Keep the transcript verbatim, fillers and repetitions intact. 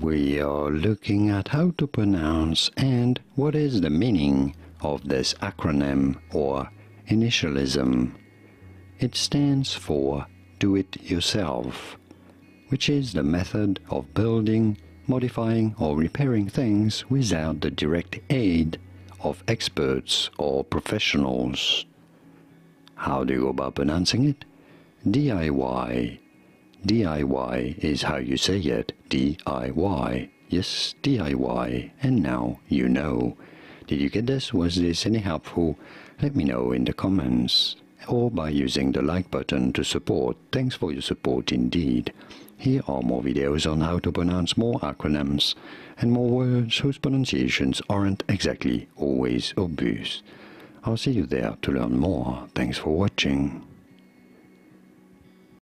we are looking at how to pronounce and what is the meaning of this acronym or initialism. It stands for Do It Yourself, which is the method of building, modifying or repairing things without the direct aid of experts or professionals. How do you go about pronouncing it? D I Y. D I Y is how you say it. D I Y. Yes, D I Y. And now you know. Did you get this? Was this any helpful? Let me know in the comments or by using the like button to support. Thanks for your support indeed. Here are more videos on how to pronounce more acronyms and more words whose pronunciations aren't exactly always obvious. I'll see you there to learn more. Thanks for watching.